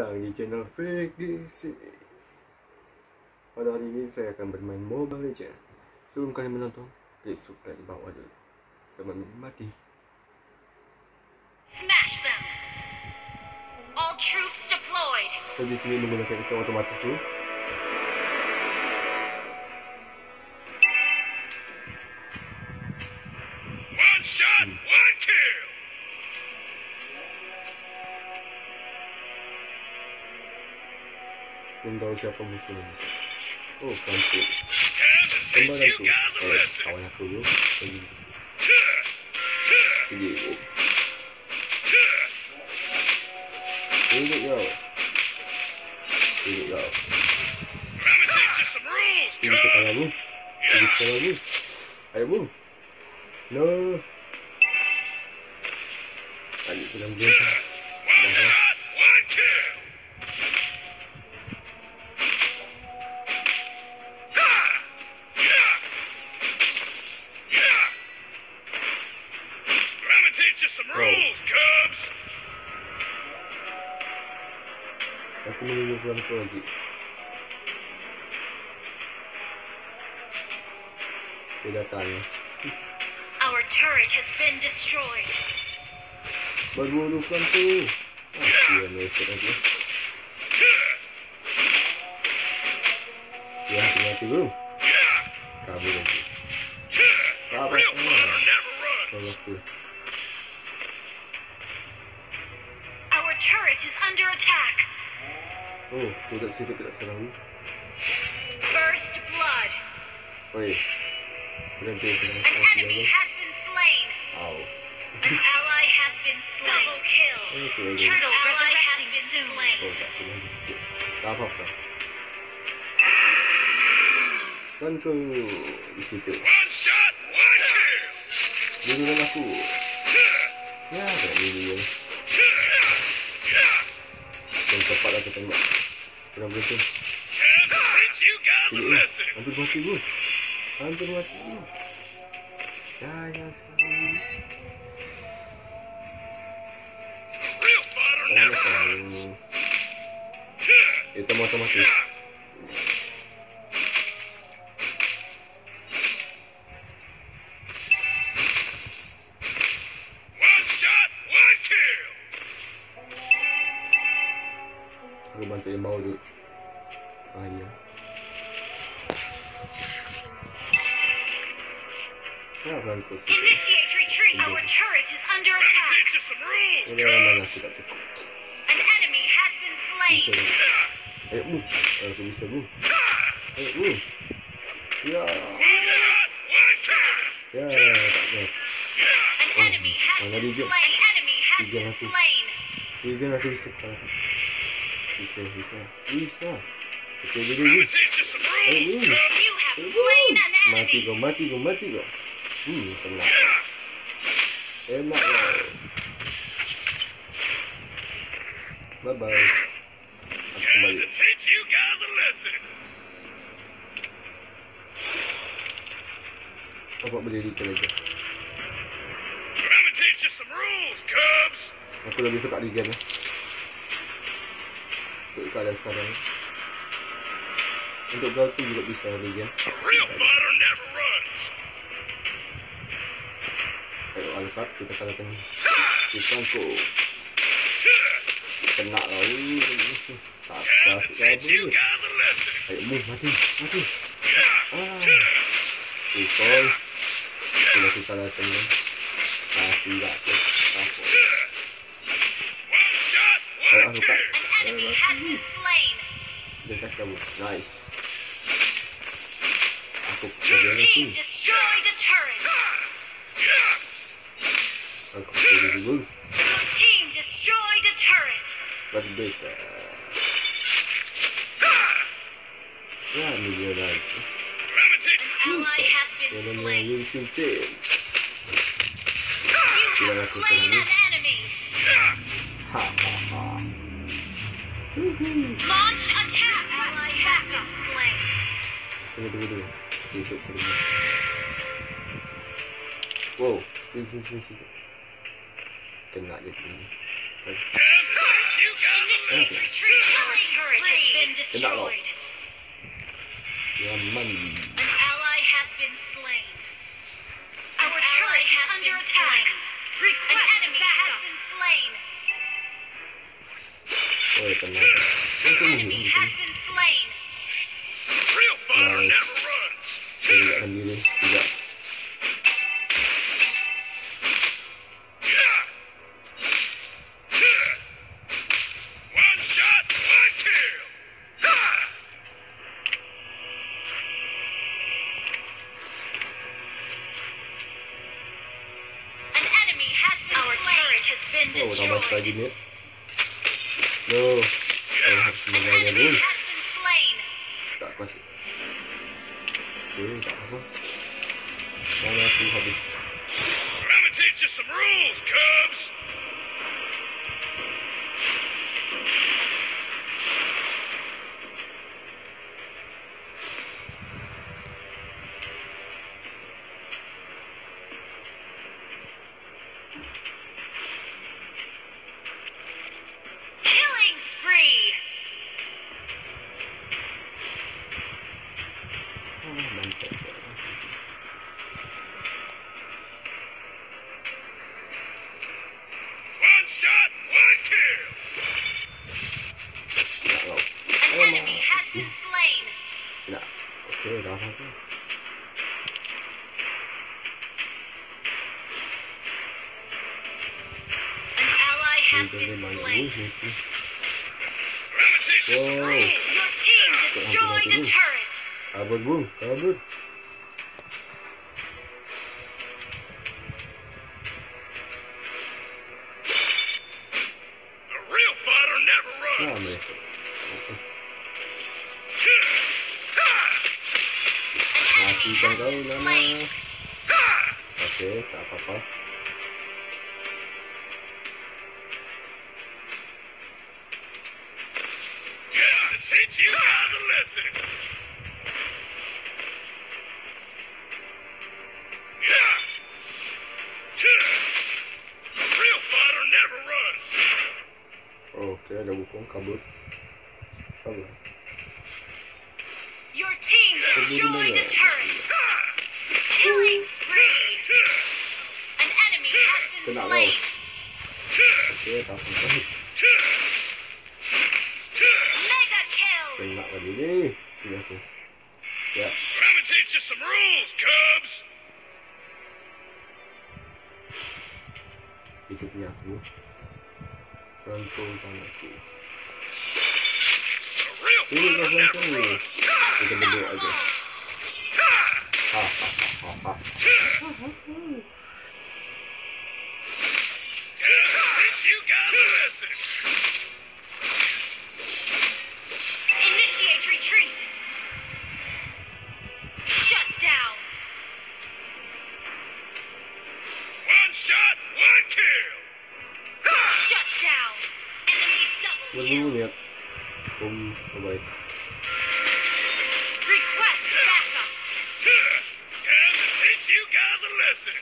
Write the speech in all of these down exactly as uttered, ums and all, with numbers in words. datang di channel V G C. Pada hari ini saya akan bermain Mobile Legends. Sebelum kalian menonton, klik subscribe di bawah dulu. Selamat menikmati. Smash them. All troops deployed. Saya di sini menggunakan itu otomatis dulu. One shot, one kill. Tunggu siapa musuhnya. Oh, cantik. Kembali aku. Eh, kawan aku dulu. Pergi. Pergi. Tunggu kau. Tunggu kau. Tunggu sekarang bu. Tunggu sekarang bu. Ayo bu. No. Ayo pulang dulu. Aku menunggu lampu lagi. Dia datang. Our turret has been destroyed. Berburu lampu. Dia naik lagi. Dia mati dulu. Kabur lagi. Kabur. Kabur. Is under attack. Oh, tidak sih, tidak serang. First blood. Wait. An enemy has been slain. Ow. An ally has been slain. Double kill. Turtle resurrected soon. Oh, tak apa-apa. Tentu di situ. One shot, one kill. Bunuh aku. Ya, bunuh. Dan cepat aku tembak. Kurang berhenti. Hampir mati gue. Hampir mati gue. Sayang sekali. Sayang sekali. Itu otomatis. Bantu yang mau dulu. Ah iya. Ya bantu. Initiate retreat. Our turret is under attack. Ini mana tidak cukup. An enemy has been slain. Ayo bu, aku bisa bu. Ayo bu. Ya. Ya. An enemy has been slain. An enemy has been slain. Tiga aku bisa. Bisa, bisa, bisa. Kecil dulu, bu. Ayo, bu. Mati kau, mati kau, mati kau. Hmm, enak. Enak, ya. Bye-bye. Aku kembali. Bapak berdiri ke lagi. Aku lebih suka di game, ya. Untuk keadaan sekarang. Untuk gol tu juga bisa lagi kan. Kalau alfat kita kalahkan. Kita untuk kena lalu. Tak apa sekali. Ayo move, mati, mati. Ah, ikol. Kita kita kalahkan. Masih tak apa. Ayo alfat. An enemy has been slain. Dekat kamu, nice. Aku kejar lagi. Destroyed a turret. Aku kejar dulu. Your team destroyed a turret. Bagus betul. Ya, ni dia dah. An ally has been slain. You have slain an enemy. Ha ha ha. Launch attack. Ally has been slain. Tunggu tunggu tunggu. Situ pergi. Wow, ini sini sini. Kena dia sini. Initiate retreat. Your turret has been destroyed. Your money. An ally has been slain. Our turret is under attack. An enemy has been slain. An enemy has been slain. Real fire never runs. Yes. I did it. No, I have to go down there. Tak apa sih. Tuh, tak apa. Mana aku habis. I'm gonna teach you some rules, Cubs. Has been slain. Oh. Your team destroyed a turret. Abang bung, abang. A real fighter never runs. Mati kau lama. Okay, tak apa-apa. Teach you how to listen. Real fighter never runs. Okay, ada bukan kabut. Kabut. Your team destroyed a turret. Killing spree. An enemy has been slain. Okay, tak apa. Nak lagi ni, sudah tu. Ya. I'm gonna teach you some rules, Cubs. Itu punya aku. Control tanganku. Ini bukan control. Kita berdua aja. Ha ha ha ha. Teach you guys a lesson. Initiate retreat. Shut down. One shot, one kill. Shut down. Enemy double kill. Um, bye-bye. Request backup. Time to teach you guys a lesson.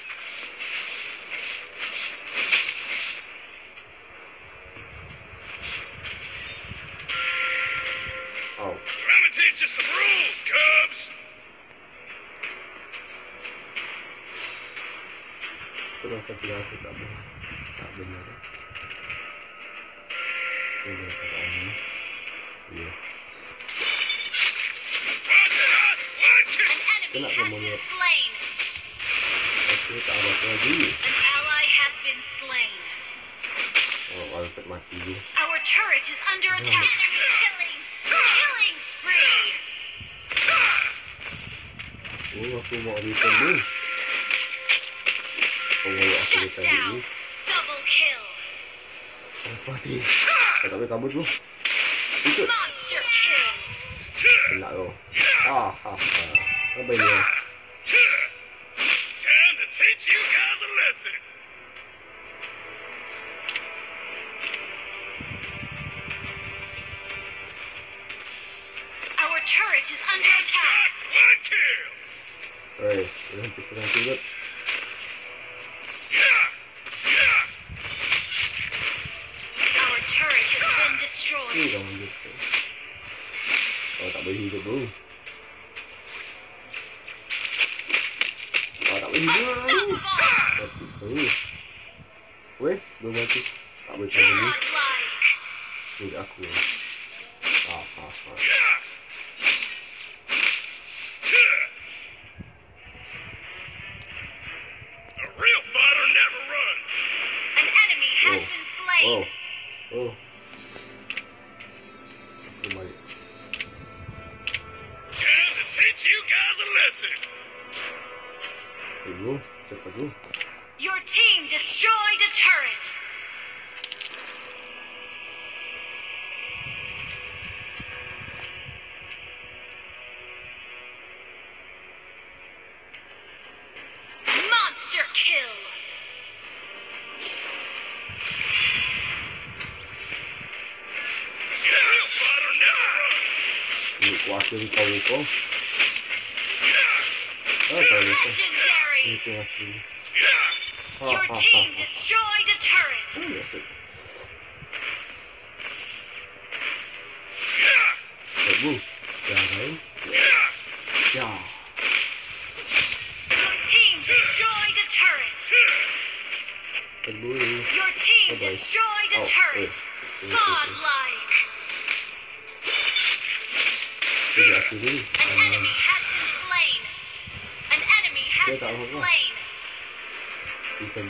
Teach us some rules, Cubs. Terus saya aku tak benar, tak benar. Terus tak benar. Yeah. An enemy has been slain. Okay, tak ada lagi. An ally has been slain. Oh, aku tak mati juga. Our turret is under attack. Killing, killing. Oh, aku mau return ni. Oh, aku return ni. Double kill. Harus mati. Tak boleh kabur tu. Ikut. Elak tu. Ah, ah, ah. Apa ini? Time to teach you guys a lesson. Our turret is under attack. One kill. Alright, we're going to put that through it. Our turret has mati kamu gitu. Kau tak boleh hidup bro. Kau tak boleh hidup. Mati terus. Weh, belum mati. Tak boleh tak boleh. Ini aku ya. Ah, ah, ah. Oh, oh, aku balik. Time to teach you guys a lesson. Ayo, cepat dulu. Your team destroyed a turret. Monster kill. Wakil kau kau, ah kau kau, itu wakil. Your team destroyed a turret. Tebu, jangan, ya. Your team destroyed a turret. Tebu. Your team destroyed a turret. Godlike. An enemy has been slain. An enemy has been slain. Bisa,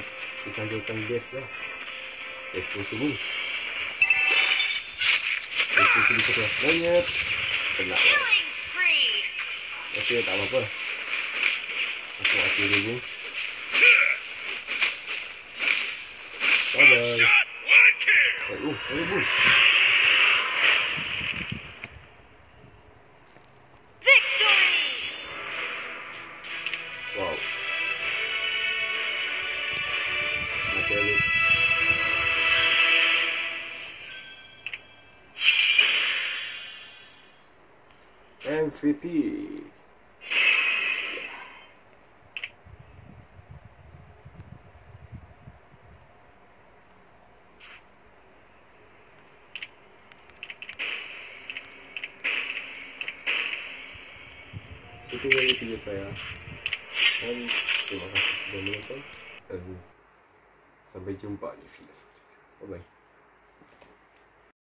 bisa jauhkan dia lah. Eksplosif tu. Eksplosif itu terlalu banyak. Kena. Okey, tak apa. Aku akhir dulu. Ada. Oh, oh, oh. M V P. Itu dari video saya. Dan terima kasih sudah menonton. Dan sampai jumpa di video selanjutnya. Bye bye.